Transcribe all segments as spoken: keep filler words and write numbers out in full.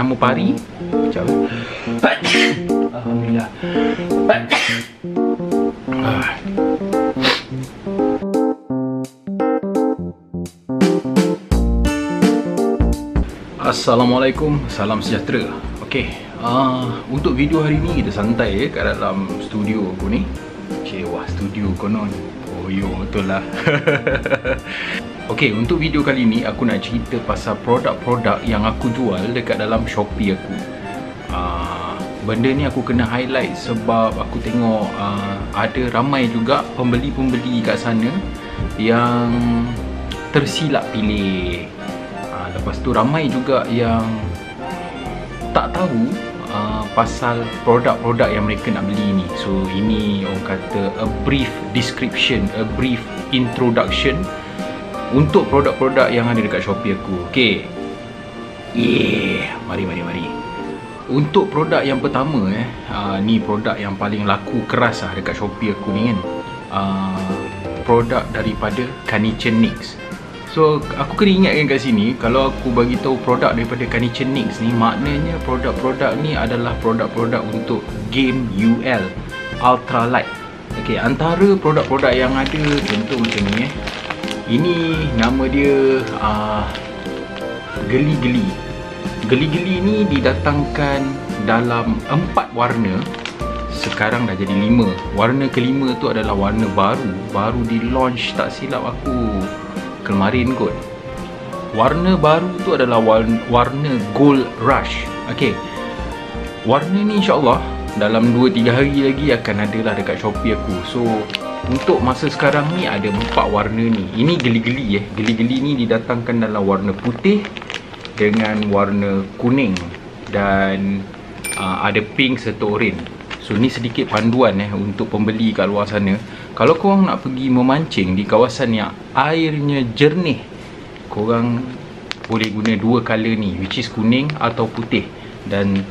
Namu pari. Jauh. Alhamdulillah. Ah. Assalamualaikum, salam sejahtera. Okey, uh, untuk video hari ni kita santai ya kat dalam studio aku ni. Cewa studio konon. Oh yo, betul lah. Okey, untuk video kali ni aku nak cerita pasal produk-produk yang aku jual dekat dalam Shopee aku. Uh, benda ni aku kena highlight sebab aku tengok uh, ada ramai juga pembeli-pembeli kat sana yang tersilap pilih. Lepas tu ramai juga yang tak tahu uh, pasal produk-produk yang mereka nak beli ni. So ini orang kata a brief description, a brief introduction untuk produk-produk yang ada dekat Shopee aku. Okay, yeah, mari mari mari. Untuk produk yang pertama eh, uh, ni produk yang paling laku keras lah dekat Shopee aku ni kan. uh, Produk daripada Kanicen Nix. So aku kena ingatkan kat sini, kalau aku bagi tahu produk daripada Kanicen Nix ni, maknanya produk-produk ni adalah produk-produk untuk game U L Ultralight. Okey, antara produk-produk yang ada contoh macam ni eh. Ini nama dia uh, geli-geli. Geli-geli ni didatangkan dalam empat warna. Sekarang dah jadi lima. Warna kelima tu adalah warna baru, baru di launch tak silap aku kemarin kot. Warna baru tu adalah warna, warna Gold Rush. Okey, warna ni insyaAllah dalam dua tiga hari lagi akan ada lah dekat Shopee aku. So untuk masa sekarang ni ada empat warna ni. Ini geli-geli eh. Geli-geli ni didatangkan dalam warna putih dengan warna kuning dan uh, ada pink serta oren. So ni sedikit panduan eh untuk pembeli kat luar sana. Kalau korang nak pergi memancing di kawasan yang airnya jernih, korang boleh guna dua colour ni, which is kuning atau putih. Dan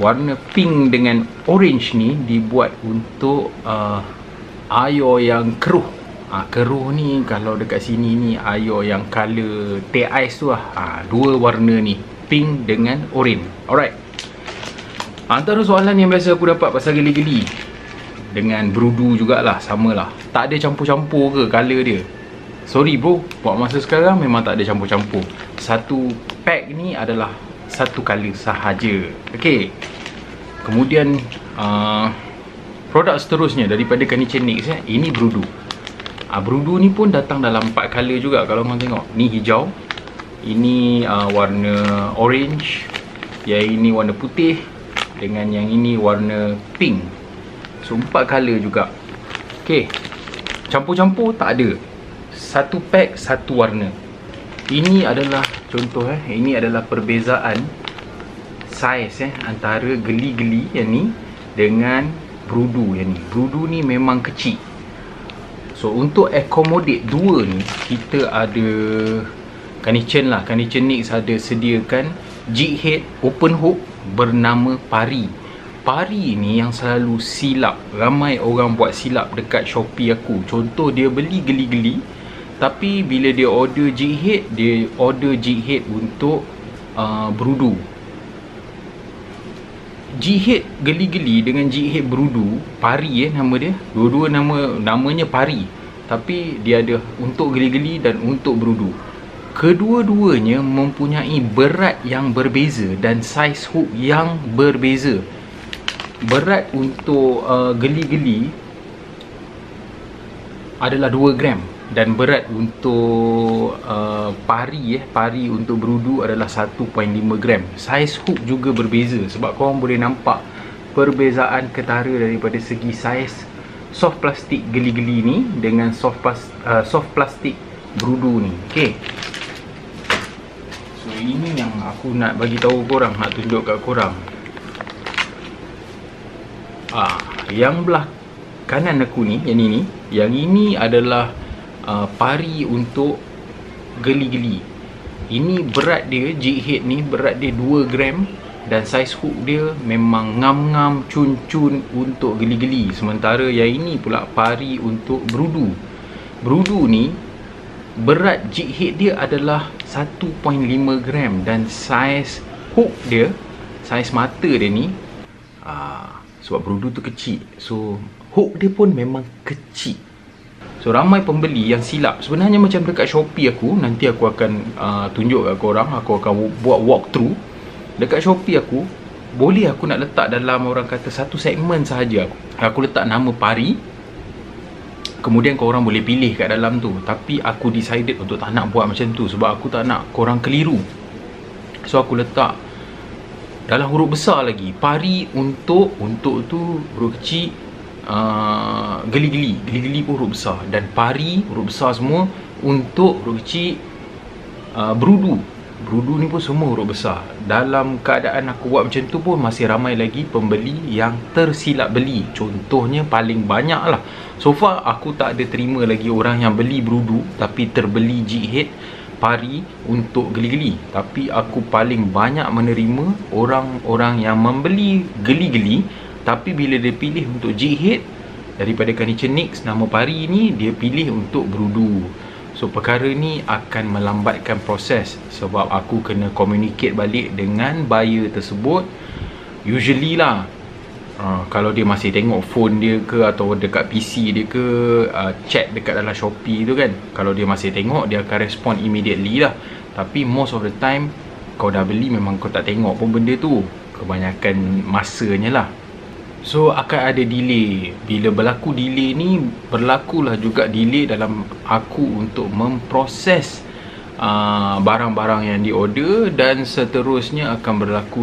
warna pink dengan orange ni dibuat untuk uh, air yang keruh. ha, Keruh ni kalau dekat sini ni air yang colour teh ais tu lah. ha, Dua warna ni, pink dengan orange. Alright, antara soalan yang biasa aku dapat pasal geli-geli dengan berudu jugalah, samalah. Tak ada campur-campur ke colour dia? Sorry bro, buat masa sekarang memang tak ada campur-campur. Satu pack ni adalah satu colour sahaja. Okey, kemudian uh, produk seterusnya daripada Kanicen Nix eh, ini berudu. uh, Berudu ni pun datang dalam empat colour juga. Kalau korang tengok, ni hijau, ini uh, warna orange, yang ini warna putih, dengan yang ini warna pink. So empat colour juga. Okey, campur-campur tak ada. Satu pack satu warna. Ini adalah contoh eh, ini adalah perbezaan saiz eh antara geli-geli yang ni dengan berudu yang ni. Berudu ni memang kecil. So untuk accommodate dua ni, kita ada Kanicen lah. Kanicen Nix ada sediakan jig head open hook bernama pari. Pari ni yang selalu silap. Ramai orang buat silap dekat Shopee aku. Contoh dia beli geli-geli, tapi bila dia order jig head, dia order jig head untuk uh, berudu. Jig head geli-geli dengan jig head berudu, pari eh nama dia. Dua-dua nama, namanya pari. Tapi dia ada untuk geli-geli dan untuk berudu. Kedua-duanya mempunyai berat yang berbeza dan saiz hook yang berbeza. Berat untuk uh, geli-geli adalah dua gram dan berat untuk uh, pari eh pari untuk berudu adalah satu perpuluhan lima gram. Saiz hook juga berbeza sebab korang boleh nampak perbezaan ketara daripada segi saiz soft plastik geli-geli ni dengan soft pas, uh, soft plastik berudu ni. Okey, so ini yang aku nak bagi tahu korang, nak tunjuk kat korang. Ah, yang belah kanan aku ni, yang ini, yang ini adalah uh, pari untuk geli-geli. Ini berat dia, jig head ni berat dia dua gram dan saiz hook dia memang ngam-ngam cun-cun untuk geli-geli. Sementara yang ini pula pari untuk berudu. Berudu ni berat jig head dia adalah satu perpuluhan lima gram dan saiz hook dia saiz mata dia ni, aa, sebab brudu tu kecil, so hook dia pun memang kecil. So ramai pembeli yang silap. Sebenarnya macam dekat Shopee aku, nanti aku akan uh, tunjuk kat korang, aku akan buat walkthrough. Dekat Shopee aku, boleh aku nak letak dalam orang kata satu segmen sahaja. Aku, aku letak nama pari, kemudian korang boleh pilih kat dalam tu. Tapi aku decided untuk tak nak buat macam tu, sebab aku tak nak korang keliru. So aku letak dalam huruf besar lagi, pari untuk, untuk tu huruf kecil. Uh, geli-geli, geli-geli pun huruf besar, dan pari huruf besar semua, untuk huruf kecil, uh, brudu, brudu ni pun semua huruf besar. Dalam keadaan aku buat macam tu pun masih ramai lagi pembeli yang tersilap beli. Contohnya paling banyak lah, so far aku tak ada terima lagi orang yang beli brudu tapi terbeli jighead, pari untuk geli-geli. Tapi aku paling banyak menerima orang-orang yang membeli geli-geli, tapi bila dia pilih untuk jighead daripada Kanicen Nix nama pari ni, dia pilih untuk brudu. So perkara ni akan melambatkan proses, sebab aku kena communicate balik dengan buyer tersebut. Usually lah, uh, kalau dia masih tengok phone dia ke, atau dekat P C dia ke, uh, chat dekat dalam Shopee tu kan, kalau dia masih tengok, dia akan respond immediately lah. Tapi most of the time, kau dah beli memang kau tak tengok pun benda tu, kebanyakan masanya lah. So akan ada delay. Bila berlaku delay ni, berlakulah juga delay dalam aku untuk memproses uh, barang-barang yang diorder, dan seterusnya akan berlaku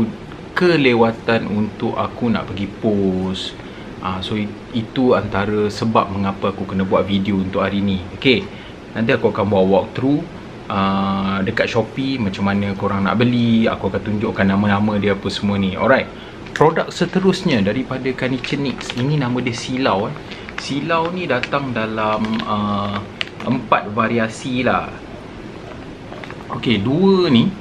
kelewatan untuk aku nak pergi post. uh, So itu antara sebab mengapa aku kena buat video untuk hari ni. Okay, nanti aku akan buat walkthrough uh, dekat Shopee, macam mana korang nak beli. Aku akan tunjukkan nama-nama dia apa semua ni. Alright, produk seterusnya daripada Kanicen Nix. Ini nama dia silau eh. Silau ni datang dalam uh, empat variasi lah. Okey, dua ni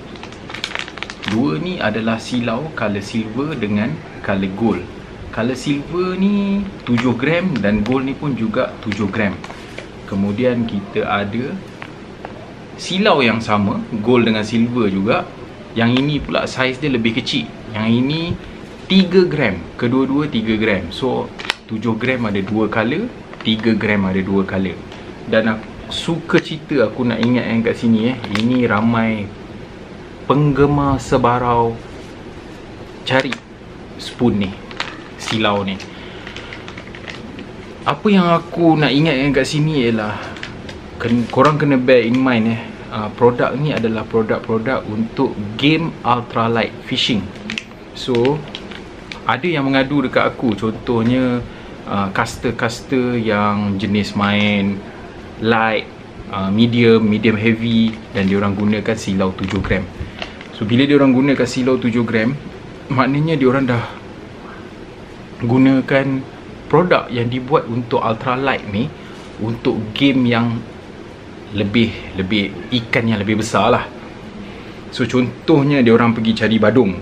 dua ni adalah silau color silver dengan color gold. Color silver ni tujuh gram dan gold ni pun juga tujuh gram. Kemudian kita ada silau yang sama, gold dengan silver juga. Yang ini pula saiz dia lebih kecil. Yang ini tiga gram, kedua-dua tiga gram. So tujuh gram ada dua color, tiga gram ada dua color. Dan aku, suka cerita aku nak ingat yang kat sini eh. Ini ramai penggemar sebarau cari spoon ni, silau ni. Apa yang aku nak ingat yang kat sini ialah, korang kena bear in mind eh, uh, produk ni adalah produk-produk untuk game ultralight fishing. So ada yang mengadu dekat aku, contohnya uh, caster-caster yang jenis main light, uh, medium, medium heavy, dan diorang gunakan silau tujuh gram. So bila diorang gunakan silau tujuh gram, maknanya diorang dah gunakan produk yang dibuat untuk ultralight ni untuk game yang lebih, lebih ikan yang lebih besar lah. So contohnya diorang pergi cari badung.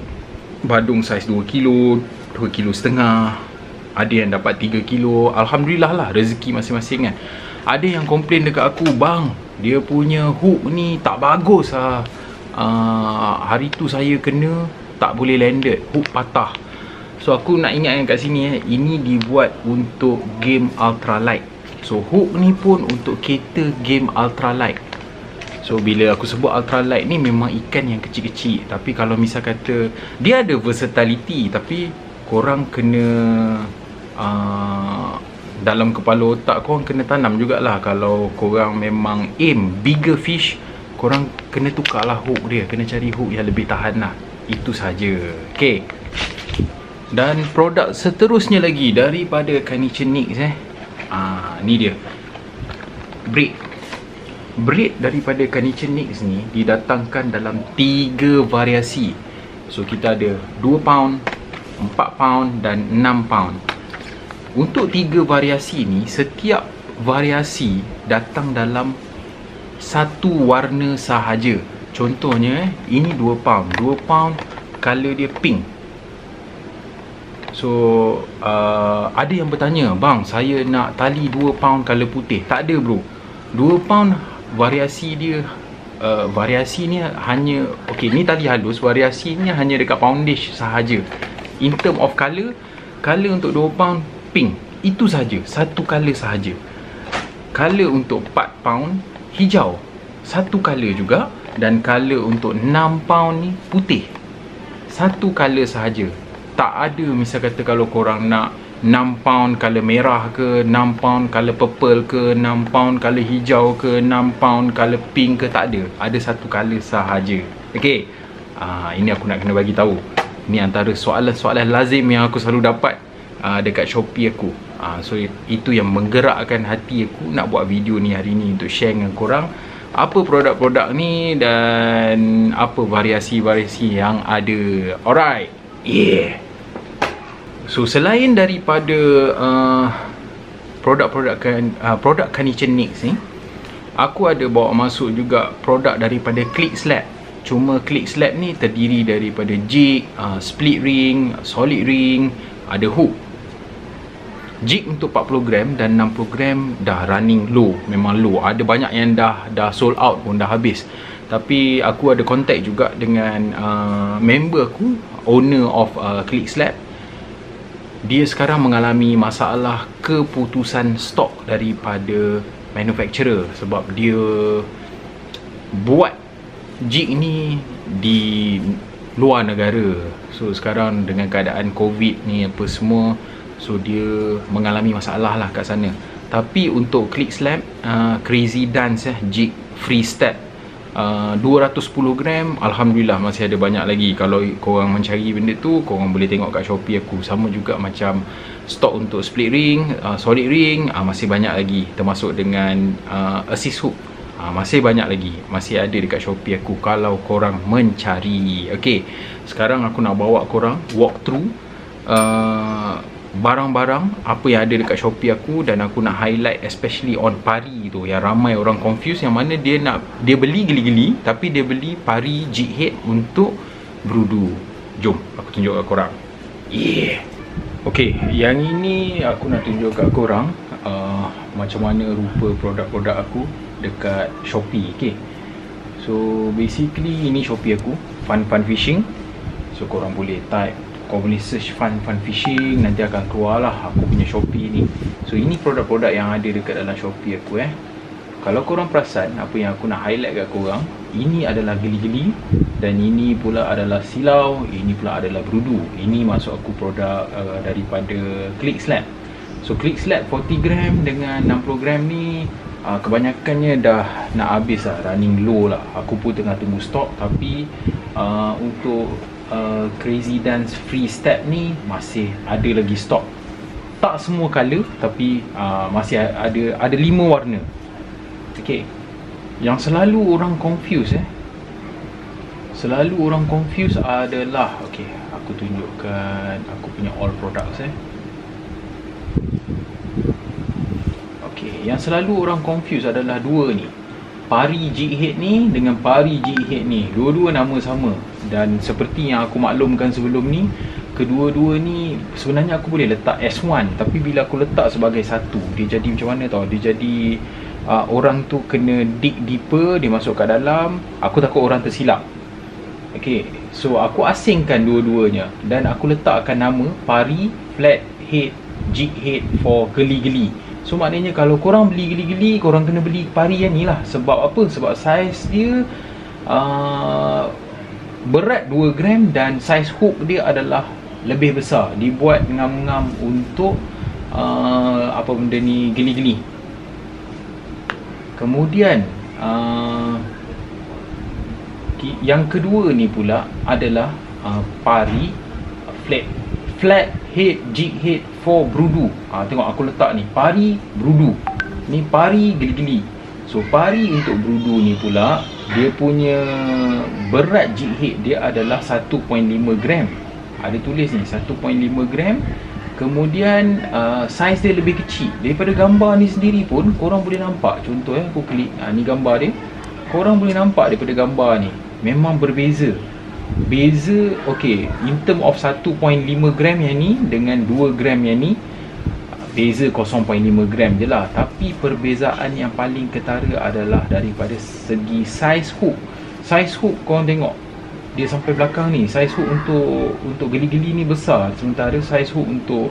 Badung saiz dua kilo, dua kilo setengah, ada yang dapat tiga kilo. Alhamdulillah lah, rezeki masing-masing kan. Ada yang komplain dekat aku, bang, dia punya hook ni tak bagus lah. uh, Hari tu saya kena, tak boleh landed, hook patah. So aku nak ingatkan kat sini eh, ini dibuat untuk game ultralight. So hook ni pun untuk cater game ultralight. So bila aku sebut ultralight ni, memang ikan yang kecil-kecil. Tapi kalau misal kata dia ada versatility, tapi korang kena uh, dalam kepala otak korang kena tanam jugalah. Kalau korang memang aim bigger fish, korang kena tukar lah hook dia, kena cari hook yang lebih tahan lah. Itu saja. Okay, dan produk seterusnya lagi daripada Kanicen Nix eh, uh, ni dia break. Braid daripada Kanicen Nix ni didatangkan dalam tiga variasi. So kita ada dua pound, empat pound dan enam pound. Untuk tiga variasi ni, setiap variasi datang dalam satu warna sahaja. Contohnya eh, ini dua pound, dua pound color dia pink. So uh, ada yang bertanya, bang, saya nak tali dua pound color putih. Tak ada bro, dua pound variasi dia uh, variasinya hanya, ok ni tadi halus, variasinya hanya dekat poundage sahaja. In term of colour, colour untuk dua pound pink, itu sahaja, satu colour sahaja. Colour untuk empat pound hijau, satu colour juga. Dan colour untuk enam pound ni putih, satu colour sahaja. Tak ada misal kata kalau korang nak enam pound colour merah ke, enam pound colour purple ke, enam pound colour hijau ke, enam pound colour pink ke, tak ada. Ada satu colour sahaja. Okey. Ah, ini aku nak kena bagi tahu. Ni antara soalan-soalan lazim yang aku selalu dapat ah, dekat Shopee aku. Ah, so itu yang menggerakkan hati aku nak buat video ni hari ni untuk share dengan korang apa produk-produk ni dan apa variasi-variasi yang ada. Alright. Yeah. So selain daripada uh, produk-produk kan, uh, produk Kanicen Nix ni, aku ada bawa masuk juga produk daripada Klikxlab. Cuma Klikxlab ni terdiri daripada jig, uh, split ring, solid ring, ada hook. Jig untuk empat puluh gram dan enam puluh gram dah running low, memang low. Ada banyak yang dah dah sold out pun, dah habis. Tapi aku ada contact juga dengan uh, member aku, owner of uh, Klikxlab. Dia sekarang mengalami masalah keputusan stok daripada manufacturer sebab dia buat jig ni di luar negara. So sekarang dengan keadaan COVID ni apa semua, so dia mengalami masalah lah kat sana. Tapi untuk Klikxlab uh, Crazy Dance eh, jig free step uh, dua ratus sepuluh gram, alhamdulillah masih ada banyak lagi. Kalau korang mencari benda tu, korang boleh tengok kat Shopee aku. Sama juga macam stok untuk split ring, uh, solid ring, uh, masih banyak lagi. Termasuk dengan uh, assist hook, uh, masih banyak lagi, masih ada dekat Shopee aku kalau korang mencari. Okay, sekarang aku nak bawa korang walk through uh, barang-barang apa yang ada dekat Shopee aku. Dan aku nak highlight especially on pari tu, yang ramai orang confuse, yang mana dia nak dia beli geli-geli tapi dia beli pari jig head untuk berudu. Jom aku tunjuk kat korang. Yeah. Okay, yang ini aku nak tunjuk kat korang uh, macam mana rupa produk-produk aku dekat Shopee. Okay, so basically ini Shopee aku, Fun Fun Fishing. So korang boleh type, kau boleh search Fun Fun Fishing, nanti akan keluar lah aku punya Shopee ni. So ini produk-produk yang ada dekat dalam Shopee aku eh. Kalau korang perasan apa yang aku nak highlight kat korang, ini adalah geli-geli dan ini pula adalah silau, ini pula adalah berudu. Ini masuk aku produk uh, daripada Klikxlab. So Klikxlab empat puluh gram dengan enam puluh gram ni uh, kebanyakannya dah nak habis lah, running low lah. Aku pun tengah tunggu stok, tapi uh, untuk Uh, Crazy Dance Free Step ni masih ada lagi stok. Tak semua colour, tapi uh, masih ada ada lima warna. Okey. Yang selalu orang confuse eh. Selalu orang confuse adalah, okey, aku tunjukkan aku punya all products eh. Okey, yang selalu orang confuse adalah dua ni. Pari jig head ni dengan pari jig head ni, dua-dua nama sama. Dan seperti yang aku maklumkan sebelum ni, kedua-dua ni sebenarnya aku boleh letak S satu, tapi bila aku letak sebagai satu, dia jadi macam mana tau, dia jadi uh, orang tu kena dig deeper, dia masuk kat dalam. Aku takut orang tersilap. Okay, so aku asingkan dua-duanya dan aku letakkan nama pari flat head jig head for geli-geli. So maknanya kalau korang beli geli-geli, korang kena beli pari yang ni lah. Sebab apa? Sebab saiz dia uh, berat dua gram dan saiz hook dia adalah lebih besar. Dibuat ngam-ngam untuk uh, apa benda ni, geli-geli. Kemudian uh, yang kedua ni pula adalah uh, pari flat flat head jig head for brudu. Ha, tengok aku letak ni pari brudu, ni pari geli-geli. So pari untuk brudu ni pula, dia punya berat jig head dia adalah satu perpuluhan lima gram. Ada tulis ni satu perpuluhan lima gram. Kemudian uh, saiz dia lebih kecil. Daripada gambar ni sendiri pun korang boleh nampak. Contoh eh, aku klik ha, ni gambar dia. Korang boleh nampak daripada gambar ni memang berbeza. Beza, ok, in term of satu perpuluhan lima gram yang ni dengan dua gram yang ni, beza kosong perpuluhan lima gram je lah, tapi perbezaan yang paling ketara adalah daripada segi saiz hook. Saiz hook korang tengok dia sampai belakang ni, saiz hook untuk untuk geli-geli ni besar, sementara saiz hook untuk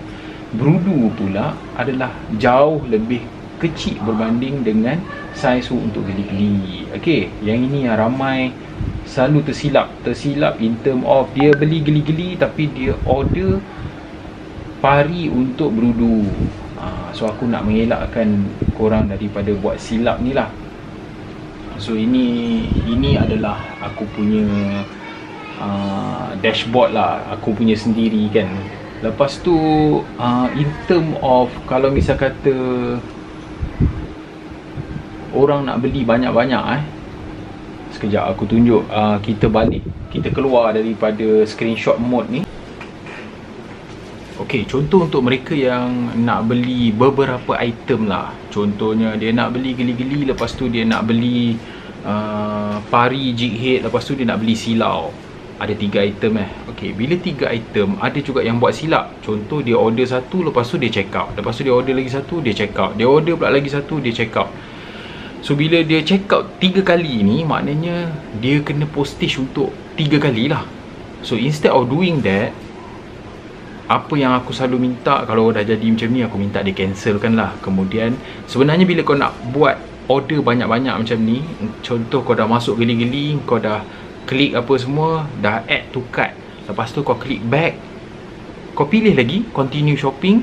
brudu pula adalah jauh lebih kecil berbanding dengan saiz hook untuk geli-geli. Okey, yang ini yang ramai selalu tersilap tersilap in term of dia beli geli-geli tapi dia order pari untuk berudu. Ha, so aku nak mengelakkan korang daripada buat silap ni lah. So ini ini adalah aku punya uh, dashboard lah, aku punya sendiri kan. Lepas tu uh, in term of kalau misal kata orang nak beli banyak-banyak eh, sekejap aku tunjuk. Uh, kita balik, kita keluar daripada screenshot mode ni. Okey, contoh untuk mereka yang nak beli beberapa item lah. Contohnya dia nak beli geli-geli, lepas tu dia nak beli uh, pari jig head, lepas tu dia nak beli silau. Ada tiga item eh. Okey, bila tiga item, ada juga yang buat silap. Contoh dia order satu, lepas tu dia check out. Lepas tu dia order lagi satu, dia check out. Dia order pula lagi satu, dia check out. So bila dia check out tiga kali ni, maknanya dia kena postage untuk tiga kali lah. So instead of doing that, apa yang aku selalu minta, kalau dah jadi macam ni, aku minta dia cancelkan lah. Kemudian sebenarnya bila kau nak buat order banyak-banyak macam ni, contoh kau dah masuk geli-geli, kau dah klik apa semua, dah add to cart, lepas tu kau klik back, kau pilih lagi continue shopping,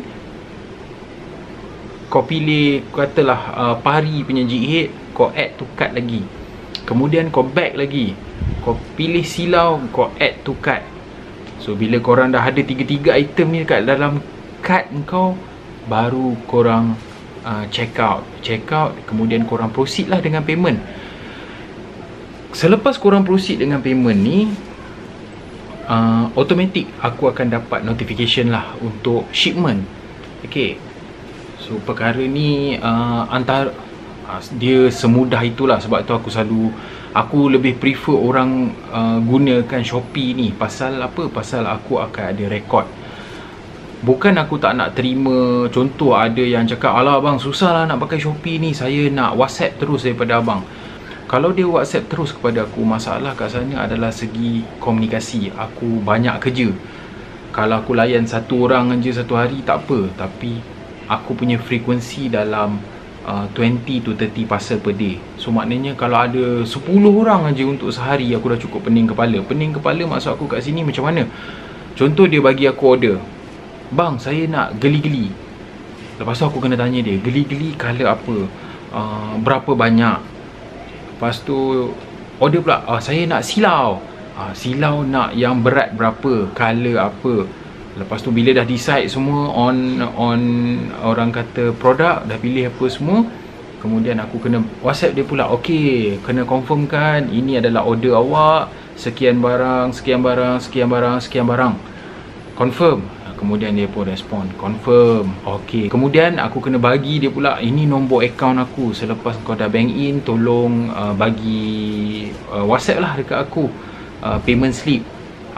kau pilih katalah uh, pari punya jighead, kau add to cart lagi, kemudian kau back lagi, kau pilih silau, kau add to cart. So bila korang dah ada tiga-tiga item ni kat dalam card kau, baru korang uh, check out. Check out, kemudian korang proceed lah dengan payment. Selepas korang proceed dengan payment ni, uh, automatic aku akan dapat notification lah untuk shipment. Okay, so perkara ni uh, antara uh, dia semudah itulah. Sebab tu aku selalu, aku lebih prefer orang uh, gunakan Shopee ni. Pasal apa? Pasal aku akan ada rekod. Bukan aku tak nak terima. Contoh ada yang cakap, "Alah abang, susah lah nak pakai Shopee ni, saya nak WhatsApp terus daripada abang." Kalau dia WhatsApp terus kepada aku, masalah kat sana adalah segi komunikasi. Aku banyak kerja. Kalau aku layan satu orang je satu hari tak apa, tapi aku punya frekuensi dalam Uh, twenty to thirty parcel per day. So maknanya kalau ada sepuluh orang aja untuk sehari, aku dah cukup pening kepala. Pening kepala maksud aku kat sini macam mana? Contoh dia bagi aku order, "Bang, saya nak geli-geli." Lepas tu aku kena tanya dia, "Geli-geli colour apa? Uh, berapa banyak?" Lepas tu order pula, uh, "Saya nak silau." Uh, "Silau nak yang berat berapa? Colour apa?" Lepas tu bila dah decide semua on on orang kata produk, dah pilih apa semua, kemudian aku kena WhatsApp dia pula, "Okey, kena confirmkan ini adalah order awak, sekian barang, sekian barang, sekian barang, sekian barang. Confirm." Kemudian dia pun respon, "Confirm." Okey. Kemudian aku kena bagi dia pula, "Ini nombor akaun aku. Selepas kau dah bank in, tolong uh, bagi uh, WhatsApp lah dekat aku uh, payment slip."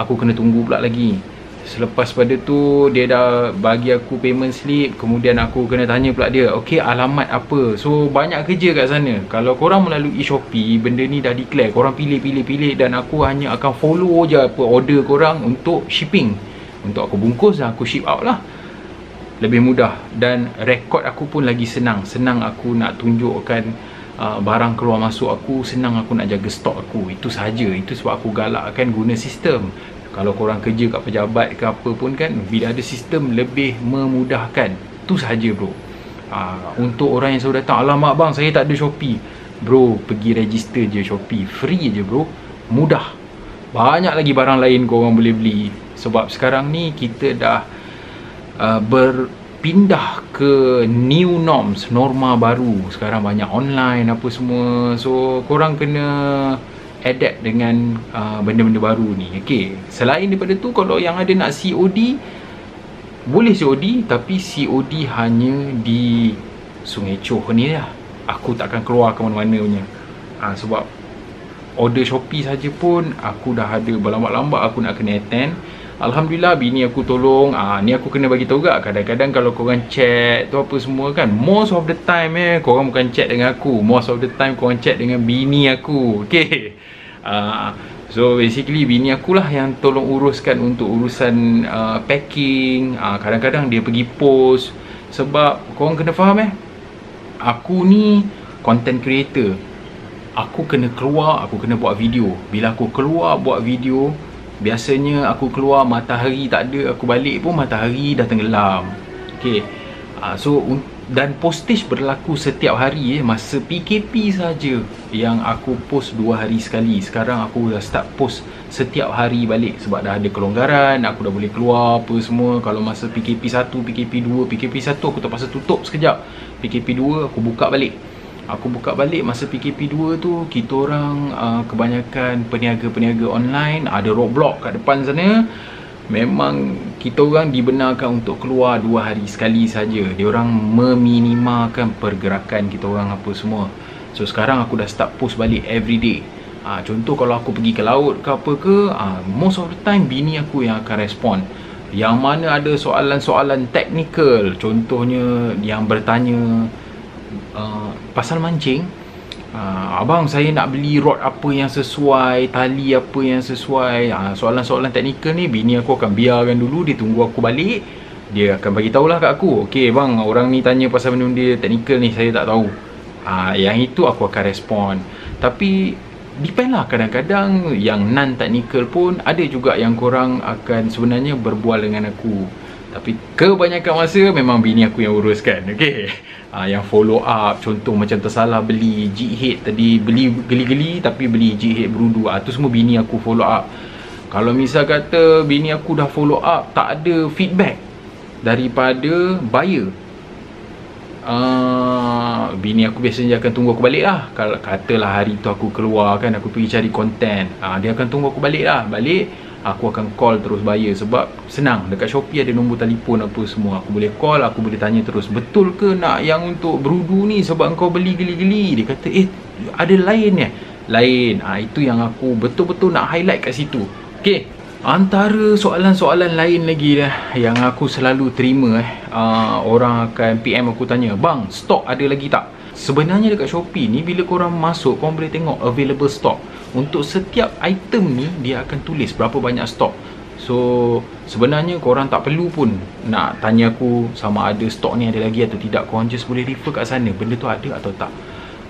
Aku kena tunggu pula lagi. Selepas pada tu dia dah bagi aku payment slip, kemudian aku kena tanya pula dia, "Okey, alamat apa?" So banyak kerja kat sana. Kalau korang melalui Shopee, benda ni dah declare, korang pilih-pilih-pilih, dan aku hanya akan follow je apa order korang untuk shipping, untuk aku bungkus dan aku ship out lah. Lebih mudah, dan rekod aku pun lagi senang. Senang aku nak tunjukkan uh, barang keluar masuk aku, senang aku nak jaga stok aku. Itu sahaja. Itu sebab aku galakkan guna sistem. Kalau korang kerja kat pejabat ke apa pun kan, bila ada sistem lebih memudahkan. Tu sahaja bro. Aa, untuk orang yang selalu datang, "Alamak bang, saya tak ada Shopee." Bro, pergi register je Shopee. Free je bro. Mudah. Banyak lagi barang lain korang boleh beli. Sebab sekarang ni kita dah uh, berpindah ke new norms, norma baru. Sekarang banyak online apa semua. So korang kena adapt dengan uh, benda-benda baru ni. Okey, selain daripada tu, kalau yang ada nak C O D, boleh C O D, tapi C O D hanya di Sungai Choh ni lah. Aku takkan keluar ke mana-mana punya. ha, Sebab order Shopee saja pun aku dah ada berlambat-lambat aku nak kena attend. Alhamdulillah bini aku tolong. Ah, ni aku kena bagi tahu gak, kadang-kadang kalau korang chat tu apa semua kan, most of the time eh korang bukan chat dengan aku, most of the time korang chat dengan bini aku. Okay. Ah, so basically bini akulah yang tolong uruskan untuk urusan uh, packing. Ah, kadang-kadang dia pergi post, sebab korang kena faham eh, aku ni content creator. Aku kena keluar, aku kena buat video. Bila aku keluar buat video, biasanya aku keluar matahari tak ada, aku balik pun matahari dah tenggelam. Okay. uh, So dan postage berlaku setiap hari eh. Masa P K P saja yang aku post dua hari sekali. Sekarang aku dah start post setiap hari balik, sebab dah ada kelonggaran, aku dah boleh keluar apa semua. Kalau masa P K P satu, P K P dua, P K P satu aku terpaksa tutup sekejap, P K P dua aku buka balik. Aku buka balik masa P K P dua tu, kita orang uh, kebanyakan peniaga-peniaga online, ada roadblock kat depan sana. Memang kita orang dibenarkan untuk keluar dua hari sekali saja. Dia orang meminimalkan pergerakan kita orang apa semua. So sekarang aku dah start post balik everyday. uh, Contoh kalau aku pergi ke laut ke apa ke, uh, most of the time bini aku yang akan respon. Yang mana ada soalan-soalan teknikal, contohnya yang bertanya Uh, pasal mancing, uh, abang saya nak beli rod apa yang sesuai, tali apa yang sesuai. uh, Soalan-soalan teknikal ni bini aku akan biarkan dulu, dia tunggu aku balik, dia akan bagi tahulah kat aku. Okey bang, orang ni tanya pasal benda teknikal ni, saya tak tahu. uh, Yang itu aku akan respon. Tapi depend lah, kadang-kadang yang non teknikal pun ada juga yang korang akan sebenarnya berbual dengan aku. Tapi kebanyakan masa memang bini aku yang uruskan. Okay. Aa, yang follow up, contoh macam tersalah beli G-head tadi, beli geli-geli tapi beli G-head berudu. Ah, tu semua bini aku follow up. Kalau misal kata bini aku dah follow up, tak ada feedback daripada buyer, aa, bini aku biasanya akan tunggu aku balik lah. Kalau katalah hari tu aku keluar kan, aku pergi cari konten, aa, dia akan tunggu aku balik lah. Balik aku akan call terus buyer, sebab senang, dekat Shopee ada nombor telefon apa semua. Aku boleh call, aku boleh tanya terus, betul ke nak yang untuk berudu ni sebab kau beli geli-geli? Dia kata eh ada lain eh, lain. Ha, itu yang aku betul-betul nak highlight kat situ. Okay. Antara soalan-soalan lain lagi dah yang aku selalu terima eh, uh, orang akan P M aku tanya, bang stok ada lagi tak? Sebenarnya dekat Shopee ni bila korang masuk, korang boleh tengok available stock. Untuk setiap item ni dia akan tulis berapa banyak stok. So sebenarnya korang tak perlu pun nak tanya aku sama ada stok ni ada lagi atau tidak. Korang just boleh refer kat sana benda tu ada atau tak.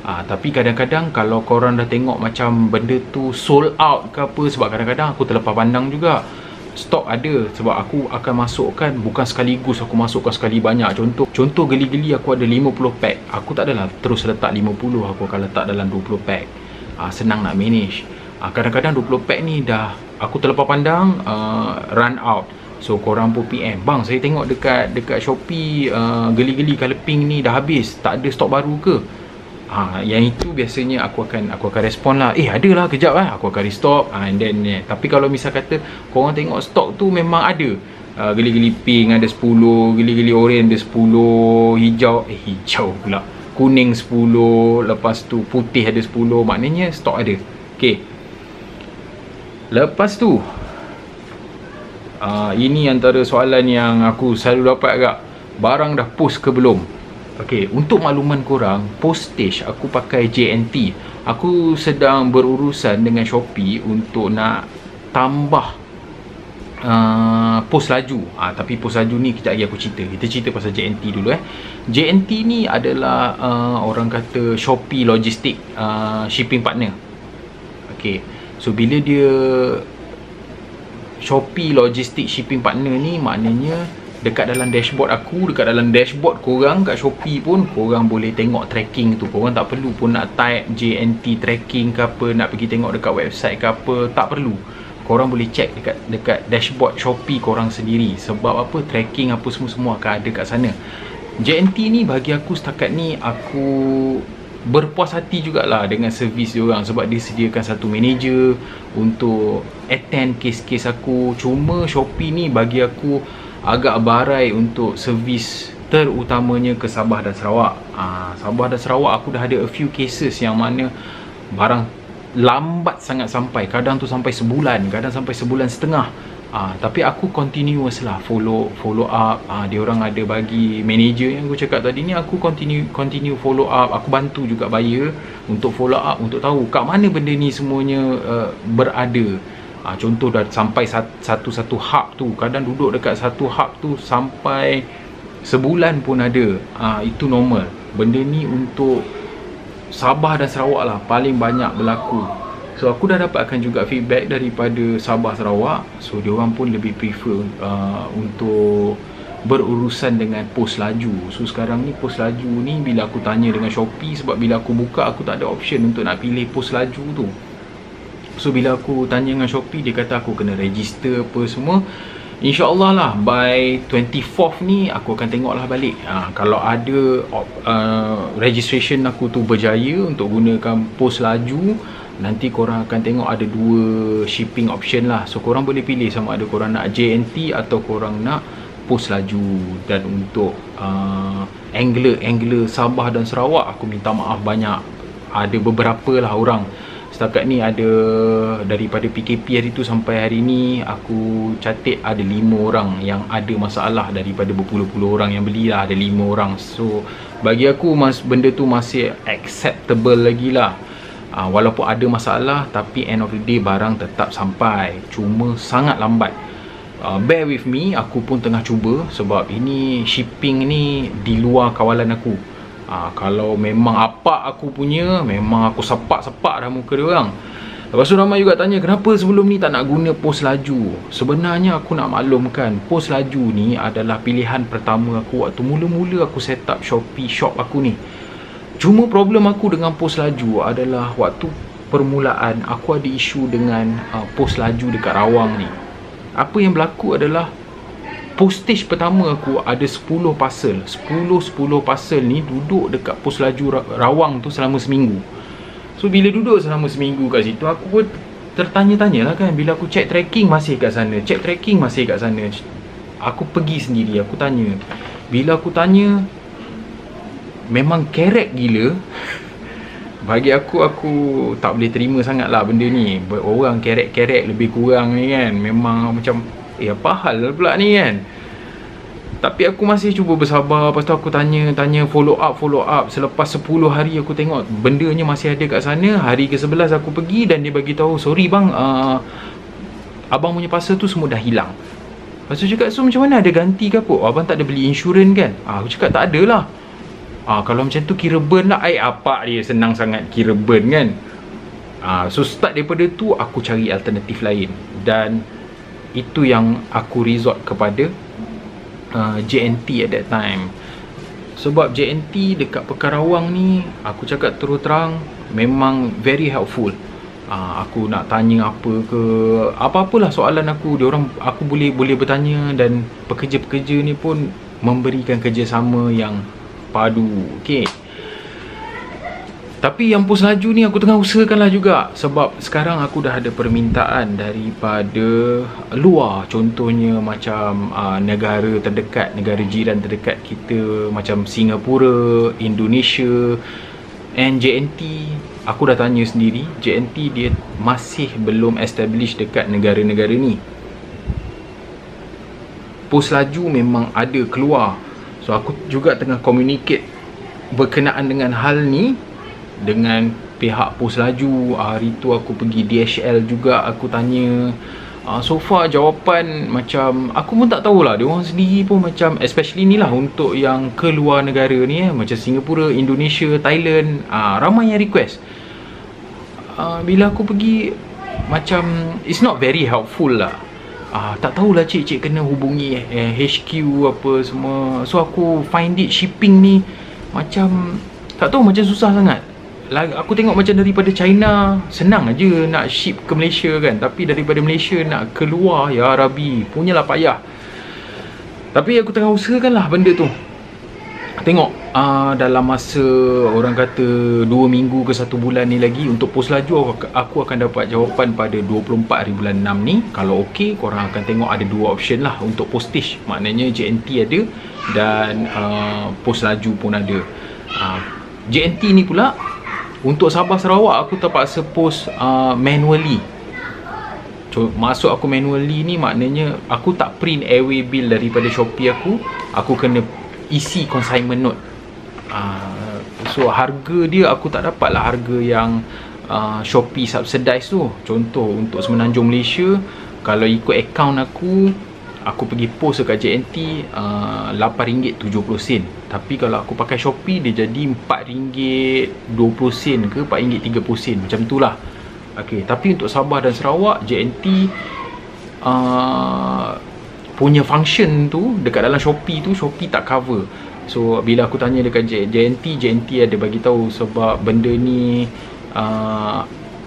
Ha, tapi kadang-kadang kalau korang dah tengok macam benda tu sold out ke apa, sebab kadang-kadang aku terlepas pandang juga stok ada, sebab aku akan masukkan bukan sekaligus, aku masukkan sekali banyak. Contoh contoh geli-geli aku ada lima puluh pack, aku tak adalah terus letak lima puluh, aku akan letak dalam dua puluh pack. Ha, senang nak manage. Ha, kadang-kadang dua puluh pack ni dah aku terlepas pandang uh, run out. So korang pun P M, bang saya tengok dekat dekat Shopee uh, geli-geli colour pink ni dah habis, tak ada stok baru ke? Ha, yang itu biasanya aku akan aku akan respon lah, eh ada lah kejap lah, aku akan restock. ha, and then yeah. Tapi kalau misal kata korang tengok stok tu memang ada, uh, geli-geli pink ada sepuluh, geli-geli orange ada sepuluh, hijau eh hijau pula kuning sepuluh, lepas tu putih ada sepuluh, maknanya stok ada. Okay. Lepas tu uh, ini antara soalan yang aku selalu dapat agak, barang dah post ke belum? Okey, untuk makluman korang, postage aku pakai J N T. Aku sedang berurusan dengan Shopee untuk nak tambah uh, Pos Laju. Ah, tapi Pos Laju ni kejap lagi aku cerita. Kita cerita pasal J N T dulu eh. J N T ni adalah uh, orang kata Shopee logistik uh, shipping partner. Okey. So bila dia Shopee logistik shipping partner ni, maknanya dekat dalam dashboard aku, dekat dalam dashboard korang kat Shopee pun korang boleh tengok tracking tu. Korang tak perlu pun nak type J N T tracking ke apa, nak pergi tengok dekat website ke apa, tak perlu. Korang boleh check dekat dekat dashboard Shopee korang sendiri. Sebab apa, tracking apa semua-semua akan ada kat sana. J N T ni bagi aku setakat ni, aku berpuas hati jugalah dengan servis diorang, sebab dia sediakan satu manager untuk attend kes-kes aku. Cuma Shopee ni bagi aku agak barai untuk servis, terutamanya ke Sabah dan Sarawak. Aa, Sabah dan Sarawak aku dah ada a few cases yang mana barang lambat sangat sampai. Kadang tu sampai sebulan, kadang sampai sebulan setengah. Ah, tapi aku continuous lah follow follow up. Ah, dia orang ada bagi manager yang aku cakap tadi ni, aku continue continue follow up. Aku bantu juga buyer untuk follow up, untuk tahu kat mana benda ni semuanya uh, berada. Ah, contoh dah sampai satu-satu hub tu, kadang duduk dekat satu hub tu sampai sebulan pun ada. Ah, itu normal. Benda ni untuk Sabah dan Sarawak lah paling banyak berlaku. So aku dah dapatkan juga feedback daripada Sabah Sarawak. So diorang pun lebih prefer uh, untuk berurusan dengan Pos Laju. So sekarang ni Pos Laju ni bila aku tanya dengan Shopee, sebab bila aku buka aku tak ada option untuk nak pilih Pos Laju tu. So bila aku tanya dengan Shopee, dia kata aku kena register apa semua. InsyaAllah lah by twenty-fourth ni aku akan tengok lah balik. ha, Kalau ada uh, registration aku tu berjaya untuk gunakan Pos Laju, nanti korang akan tengok ada dua shipping option lah. So korang boleh pilih sama ada korang nak J N T atau korang nak Pos Laju. Dan untuk uh, angler-angler Sabah dan Sarawak, aku minta maaf banyak. Ada beberapa lah orang. Setakat ni ada daripada P K P hari tu sampai hari ni, aku catat ada lima orang yang ada masalah daripada berpuluh-puluh orang yang beli lah, ada lima orang. So bagi aku mas, benda tu masih acceptable lagi lah. Aa, walaupun ada masalah, tapi end of the day barang tetap sampai, cuma sangat lambat. Aa, bear with me, aku pun tengah cuba sebab ini shipping ni di luar kawalan aku. Ha, kalau memang apa aku punya, memang aku sepak-sepak dah muka dia orang. Lepas tu ramai juga tanya kenapa sebelum ni tak nak guna Pos Laju. Sebenarnya aku nak maklumkan, Pos Laju ni adalah pilihan pertama aku waktu mula-mula aku set up Shopee shop aku ni. Cuma problem aku dengan Pos Laju adalah waktu permulaan aku ada isu dengan uh, Pos Laju dekat Rawang ni. Apa yang berlaku adalah postage pertama aku ada sepuluh parcel, sepuluh sepuluh parcel ni duduk dekat Pos Laju Rawang tu selama seminggu. So bila duduk selama seminggu kat situ, aku pun tertanya-tanya lah kan. Bila aku check tracking masih kat sana, check tracking masih kat sana. Aku pergi sendiri, aku tanya. Bila aku tanya, memang kerek gila. Bagi aku, aku tak boleh terima sangat lah benda ni. Orang kerek-kerek lebih kurang ni kan, memang macam eh apa hal pula ni kan. Tapi aku masih cuba bersabar. Lepas tu aku tanya, tanya follow up, follow up. Selepas sepuluh hari aku tengok bendanya masih ada kat sana. Hari ke sebelas aku pergi dan dia bagi tahu, sorry bang, uh, abang punya parcel tu semua dah hilang. Lepas tu cakap, so macam mana, ada ganti ke kot? Abang tak ada beli insurans kan? Ah, aku cakap tak ada lah. Ah, kalau macam tu kira burn lah. Ay, apa dia senang sangat kira burn kan. Ah, so start daripada tu aku cari alternatif lain. Dan itu yang aku resort kepada uh, J N T at that time. Sebab J N T dekat Pekarawang ni, aku cakap terus terang, memang very helpful. uh, Aku nak tanya apa ke, apa-apalah soalan aku, diorang, aku boleh boleh bertanya. Dan pekerja-pekerja ni pun memberikan kerjasama yang padu. Okay. Tapi yang Pos Laju ni aku tengah usahakan lah juga. Sebab sekarang aku dah ada permintaan daripada luar. Contohnya macam aa, negara terdekat, negara jiran terdekat kita, macam Singapura, Indonesia. And J N T, aku dah tanya sendiri, J N T dia masih belum establish dekat negara-negara ni. Pos Laju memang ada keluar. So aku juga tengah communicate berkenaan dengan hal ni dengan pihak Pos Laju. Hari tu aku pergi D H L juga, aku tanya. So far jawapan macam aku pun tak tahulah, dia orang sendiri pun macam, especially ni lah untuk yang keluar negara ni eh, macam Singapura, Indonesia, Thailand, ramai yang request. Bila aku pergi macam it's not very helpful lah. Tak tahulah cik, cik kena hubungi H Q apa semua. So aku find it shipping ni macam tak tahu, macam susah sangat. Aku tengok macam daripada China senang aje nak ship ke Malaysia kan, tapi daripada Malaysia nak keluar, ya Rabbi, punyalah payah. Tapi aku tengah usahakan lah benda tu. Tengok aa, dalam masa orang kata dua minggu ke satu bulan ni lagi, untuk Pos Laju aku akan dapat jawapan pada dua puluh empat hari bulan enam ni. Kalau ok, korang akan tengok ada dua option lah untuk postage. Maknanya J N T ada dan aa, Pos Laju pun ada. aa, J N T ni pula untuk Sabah Sarawak aku terpaksa post uh, manually. masuk aku manually ni, maknanya aku tak print airway bill daripada Shopee aku. Aku kena isi consignment note. uh, So harga dia aku tak dapat lah harga yang uh, Shopee subsidize tu. Contoh untuk Semenanjung Malaysia, kalau ikut akaun aku, aku pergi post dekat J N T uh, lapan ringgit tujuh puluh sen. Tapi kalau aku pakai Shopee, dia jadi empat ringgit dua puluh sen ke empat ringgit tiga puluh sen, macam tu lah. Okay, tapi untuk Sabah dan Sarawak, J N T uh, punya function tu dekat dalam Shopee tu, Shopee tak cover. So bila aku tanya dekat J N T, J N T ada bagi tahu sebab benda ni uh,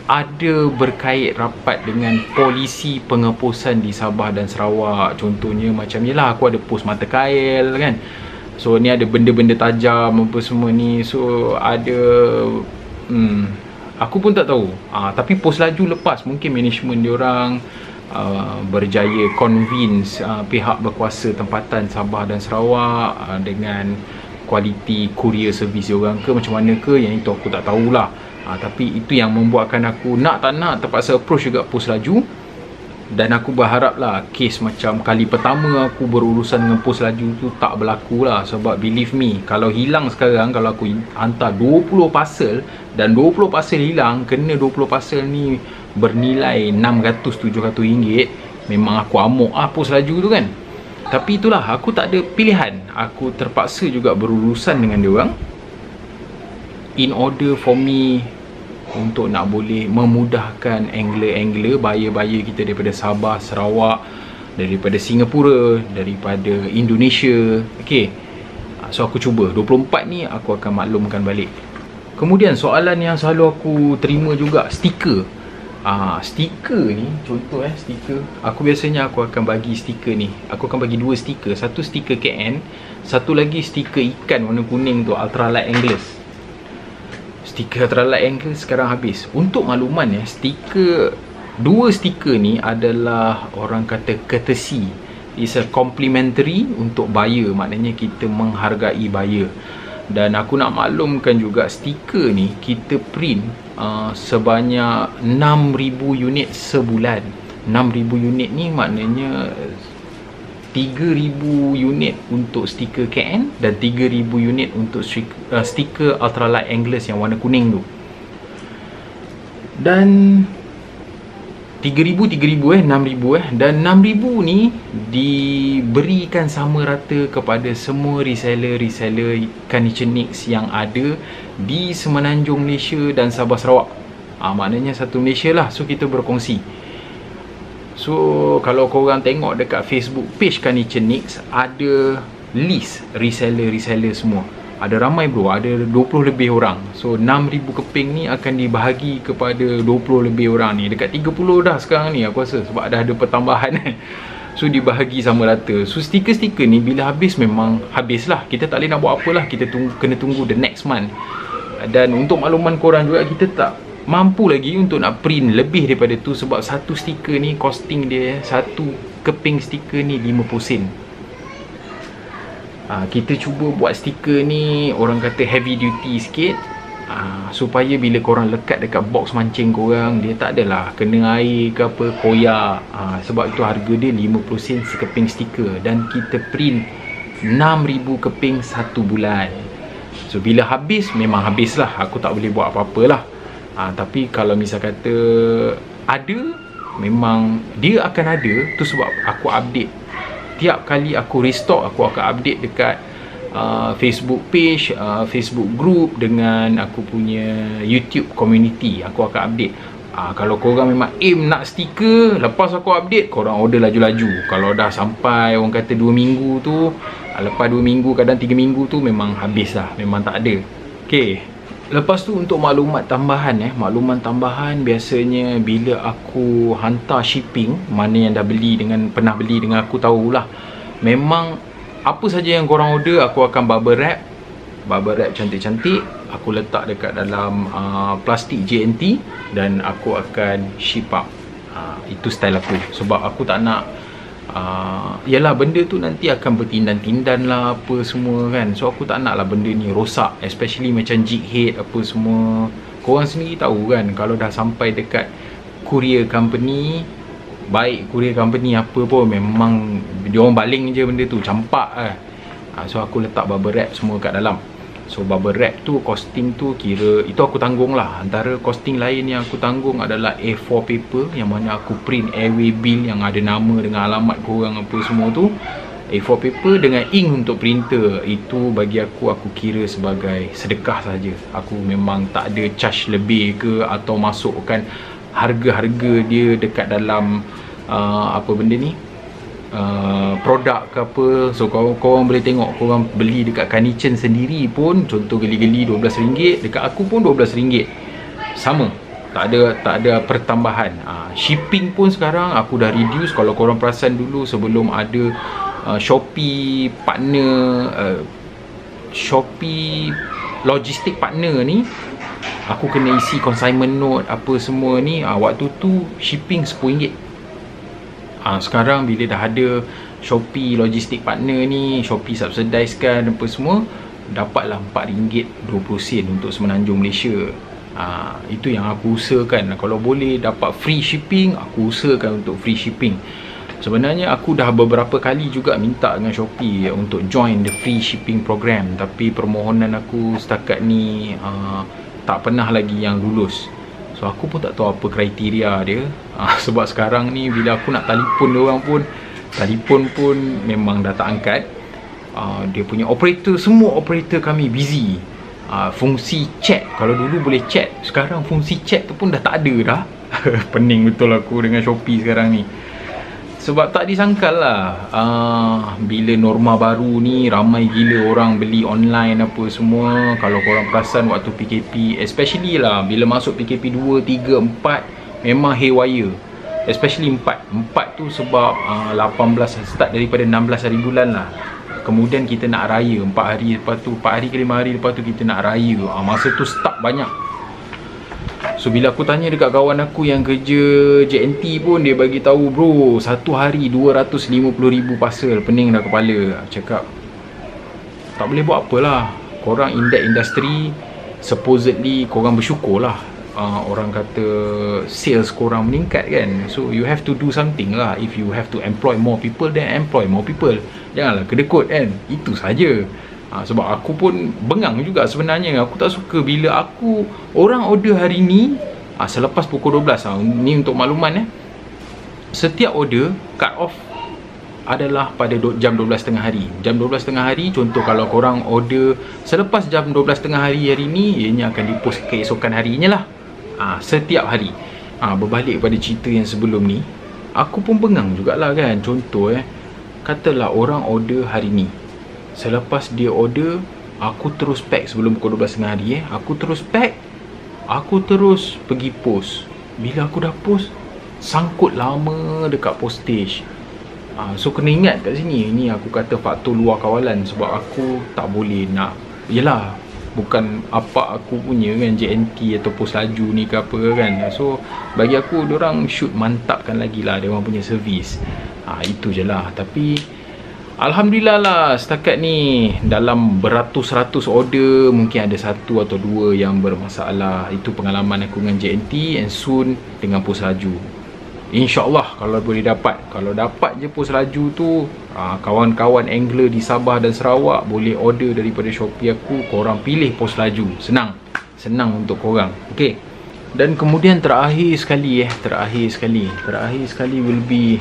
ada berkait rapat dengan polisi pengeposan di Sabah dan Sarawak. Contohnya macam yelah aku ada pos mata kail kan, so ni ada benda-benda tajam apa semua ni. So ada hmm, aku pun tak tahu. ha, Tapi Pos Laju lepas, mungkin management diorang uh, berjaya convince uh, pihak berkuasa tempatan Sabah dan Sarawak uh, dengan kualiti courier service diorang ke macam mana ke, yang itu aku tak tahulah. Ha, tapi itu yang membuatkan aku nak tak nak terpaksa approach juga Pos Laju. Dan aku berharaplah kes macam kali pertama aku berurusan dengan Pos Laju tu tak berlaku lah. Sebab believe me, kalau hilang sekarang, kalau aku hantar dua puluh parcel dan dua puluh parcel hilang, kena dua puluh parcel ni bernilai enam ratus tujuh ratus ringgit, memang aku amok ah Pos Laju tu kan. Tapi itulah, aku tak ada pilihan. Aku terpaksa juga berurusan dengan diorang in order for me untuk nak boleh memudahkan angler-angler, buyer-buyer kita daripada Sabah, Sarawak, daripada Singapura, daripada Indonesia. Okay, so aku cuba dua puluh empat ni aku akan maklumkan balik. Kemudian soalan yang selalu aku terima juga, stiker. Ah, stiker ni, contoh eh stiker, aku biasanya aku akan bagi stiker ni. Aku akan bagi dua stiker, satu stiker K N, satu lagi stiker ikan warna kuning tu, ultralight anglers. Stiker ultralight angle sekarang habis. Untuk makluman ya, stiker, dua stiker ni adalah orang kata courtesy. It's a complimentary untuk buyer, maknanya kita menghargai buyer. Dan aku nak maklumkan juga stiker ni kita print uh, sebanyak enam ribu unit sebulan. enam ribu unit ni maknanya tiga ribu unit untuk stiker K N dan tiga ribu unit untuk stiker, uh, stiker ultralight anglers yang warna kuning tu. Dan tiga ribu, tiga ribu eh, enam ribu eh. Dan enam ribu ni diberikan sama rata kepada semua reseller-reseller Kanicen Nix yang ada di Semenanjung Malaysia dan Sabah Sarawak. Ah, maknanya satu Malaysia lah, so kita berkongsi. So kalau korang tengok dekat Facebook page Kanicen Nix, ada list reseller-reseller semua. Ada ramai bro, ada dua puluh lebih orang. So enam ribu keping ni akan dibahagi kepada dua puluh lebih orang ni. Dekat tiga puluh dah sekarang ni aku rasa, sebab dah ada pertambahan. So dibahagi sama rata. So stiker-stiker ni bila habis memang habis lah. Kita tak boleh nak buat apalah, kita tunggu, kena tunggu the next month. Dan untuk makluman korang juga, kita tak mampu lagi untuk nak print lebih daripada tu. Sebab satu stiker ni costing dia, satu keping stiker ni lima puluh sen. ha, Kita cuba buat stiker ni orang kata heavy duty sikit, ha, supaya bila korang lekat dekat box mancing korang, dia tak adalah kena air ke apa, koyak. ha, Sebab itu harga dia lima puluh sen sekeping stiker. Dan kita print enam ribu keping satu bulan. So bila habis memang habis lah, aku tak boleh buat apa-apa lah. Ha, tapi kalau misal kata ada, memang dia akan ada tu. Sebab aku update tiap kali aku restock, aku akan update dekat uh, Facebook page, uh, Facebook group dengan aku punya YouTube community. Aku akan update. uh, Kalau korang memang aim nak stiker, lepas aku update korang order laju-laju. Kalau dah sampai orang kata dua minggu tu, lepas dua minggu kadang tiga minggu tu memang habis lah, memang tak ada. Okay, lepas tu untuk maklumat tambahan eh, makluman tambahan biasanya bila aku hantar shipping, mana yang dah beli dengan pernah beli dengan aku tahulah, memang apa saja yang korang order aku akan bubble wrap. Bubble wrap cantik-cantik, aku letak dekat dalam uh, plastik J N T dan aku akan ship up. uh, Itu style aku. Sebab aku tak nak uh, yalah benda tu nanti akan bertindan-tindan lah apa semua kan. So aku tak nak lah benda ni rosak, especially macam jig head apa semua. Korang sendiri tahu kan, kalau dah sampai dekat courier company, baik courier company apa pun, memang diorang baling je benda tu, campak lah. Ha, so aku letak bubble wrap semua kat dalam. So bubble wrap tu, costing tu kira itu aku tanggung lah. Antara costing lain yang aku tanggung adalah A four paper, yang mana aku print airway bill yang ada nama dengan alamat korang apa semua tu. A four paper dengan ink untuk printer. Itu bagi aku, aku kira sebagai sedekah saja. Aku memang tak ada charge lebih ke, atau masukkan harga-harga dia dekat dalam uh, apa benda ni, Uh, produk ke apa. So korang, korang boleh tengok, korang beli dekat Kanicen sendiri pun, contoh geli-geli dua belas ringgit, dekat aku pun dua belas ringgit, sama, tak ada tak ada pertambahan. uh, Shipping pun sekarang aku dah reduce. Kalau korang perasan dulu sebelum ada uh, Shopee partner, uh, Shopee logistik partner ni, aku kena isi consignment note apa semua ni. uh, Waktu tu shipping sepuluh ringgit. Ha, sekarang bila dah ada Shopee logistik partner ni, Shopee subsidize kan apa semua, dapatlah empat ringgit dua puluh sen untuk semenanjung Malaysia. ha, Itu yang aku usahakan. Kalau boleh dapat free shipping, aku usahakan untuk free shipping. Sebenarnya aku dah beberapa kali juga minta dengan Shopee untuk join the free shipping program, tapi permohonan aku setakat ni ha, tak pernah lagi yang lulus. So aku pun tak tahu apa kriteria dia. ha, Sebab sekarang ni bila aku nak telefon dia orang pun, telefon pun memang dah tak angkat. ha, Dia punya operator, semua operator kami busy. ha, Fungsi chat, kalau dulu boleh chat, sekarang fungsi chat tu pun dah tak ada dah. Pening betul aku dengan Shopee sekarang ni. Sebab tak disangkal lah, uh, bila norma baru ni ramai gila orang beli online apa semua. Kalau korang perasan waktu P K P, especially lah bila masuk P K P dua, tiga, empat, memang haywire. Especially empat, empat tu sebab uh, lapan belas start daripada enam belas hari bulan lah. Kemudian kita nak raya, empat hari lepas tu, empat hari ke lima hari lepas tu kita nak raya. uh, Masa tu stuck banyak. So bila aku tanya dekat kawan aku yang kerja J N T pun, dia bagi tahu, bro, satu hari dua ratus lima puluh ribu parcel. Pening dah kepala. Cakap tak boleh buat apalah. Korang in that industry, supposedly korang bersyukur lah. uh, Orang kata sales korang meningkat kan. So you have to do something lah. If you have to employ more people, then employ more people. Janganlah kedekut kan. Itu saja. Ha, sebab aku pun bengang juga sebenarnya. Aku tak suka bila aku, orang order hari ni ha, selepas pukul dua belas. ha, Ni untuk makluman eh. Setiap order cut off adalah pada jam dua belas tiga puluh hari. Jam dua belas tiga puluh hari, contoh kalau korang order selepas jam dua belas tiga puluh hari hari ni, ianya akan dipost keesokan harinya lah. ha, Setiap hari. ha, Berbalik pada cerita yang sebelum ni, aku pun bengang jugalah kan. Contoh eh, katalah orang order hari ni, selepas dia order, aku terus pack sebelum pukul dua belas tiga puluh hari eh. Aku terus pack, aku terus pergi post. Bila aku dah post, sangkut lama dekat postage. ha, So kena ingat kat sini. Ni aku kata faktor luar kawalan. Sebab aku tak boleh nak, yelah, bukan apa aku punya kan, J N T atau Pos Laju ni ke apa kan. So bagi aku, diorang should mantapkan lagi lah diorang punya servis. ha, Itu je lah. Tapi alhamdulillah lah, setakat ni dalam beratus-ratus order, mungkin ada satu atau dua yang bermasalah. Itu pengalaman aku dengan J N T, and soon dengan Pos Laju. InsyaAllah kalau boleh dapat. Kalau dapat je Pos Laju tu, kawan-kawan angler di Sabah dan Sarawak boleh order daripada Shopee aku. Korang pilih Pos Laju, senang, senang untuk korang. Okay. Dan kemudian terakhir sekali eh, Terakhir sekali Terakhir sekali will be,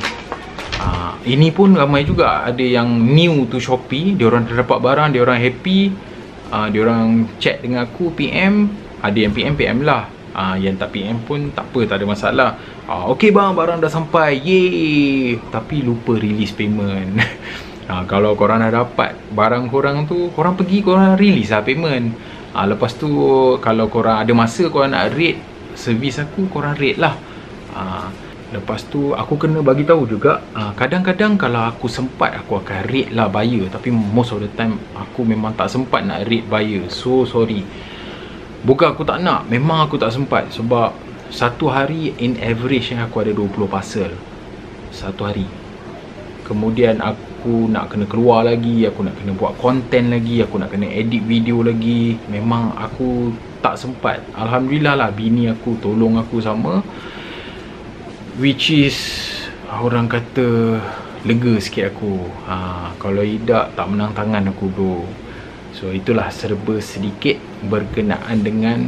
Ha, ini pun ramai juga ada yang new to Shopee. Diorang terdapat barang, diorang happy, ha, diorang chat dengan aku, P M. Ada yang P M, P M lah. ha, Yang tak P M pun tak apa, tak ada masalah. ha, Okey bang, barang dah sampai, yeay. Tapi lupa release payment. ha, Kalau korang dah dapat barang korang tu, korang pergi, korang release lah payment. ha, Lepas tu kalau korang ada masa, korang nak rate servis aku, korang rate lah. Haa Lepas tu aku kena bagi tahu juga, kadang-kadang kalau aku sempat aku akan rate lah buyer, tapi most of the time aku memang tak sempat nak rate buyer. So sorry, bukan aku tak nak, memang aku tak sempat. Sebab satu hari in average aku ada dua puluh parcel satu hari. Kemudian aku nak kena keluar lagi, aku nak kena buat konten lagi, aku nak kena edit video lagi. Memang aku tak sempat. Alhamdulillah lah, bini aku tolong aku sama, which is orang kata lega sikit aku. Ha, kalau tidak, tak menang tangan aku bro. So itulah serba sedikit berkenaan dengan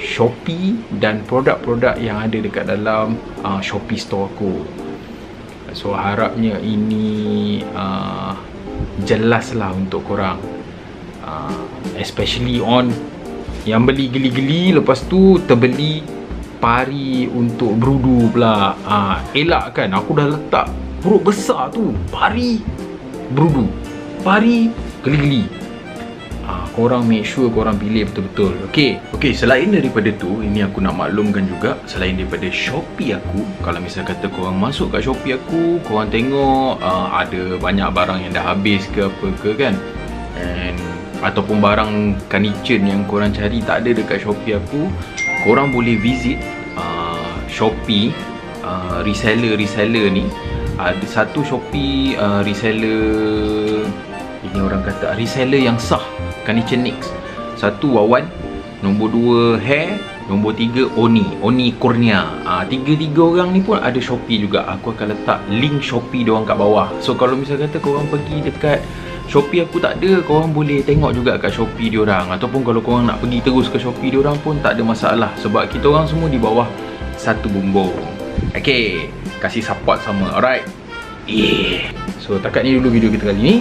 Shopee dan produk-produk yang ada dekat dalam uh, Shopee store aku. So harapnya ini uh, jelaslah untuk korang, uh, especially on yang beli geli-geli lepas tu terbeli pari untuk berudu pula. uh, Elak kan, aku dah letak huruf besar tu, pari berudu, pari geli-geli. uh, Korang make sure korang pilih betul-betul. Okay, okay, selain daripada tu, ini aku nak maklumkan juga, selain daripada Shopee aku, kalau misal kata korang masuk kat Shopee aku, korang tengok uh, ada banyak barang yang dah habis ke apa ke kan, and ataupun barang Kanicen yang korang cari tak ada dekat Shopee aku, korang boleh visit uh, Shopee uh, reseller-reseller ni. Ada uh, satu Shopee uh, reseller, ini orang kata reseller yang sah, Kanicen Nix. Satu Wawan, nombor dua Hairz, nombor tiga Onie, Onie Kurnia. uh, Tiga-tiga orang ni pun ada Shopee juga. Aku akan letak link Shopee diorang kat bawah. So kalau misal kata korang pergi dekat Shopee aku tak ada, korang boleh tengok juga kat Shopee diorang. Ataupun kalau korang nak pergi terus ke Shopee diorang pun tak ada masalah, sebab kita orang semua di bawah satu bumbung. Okay, kasih support sama. Alright, yeah. So takat ni dulu video kita kali ni.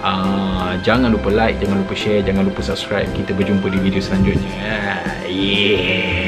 uh, Jangan lupa like, jangan lupa share, jangan lupa subscribe. Kita berjumpa di video selanjutnya. Yeah.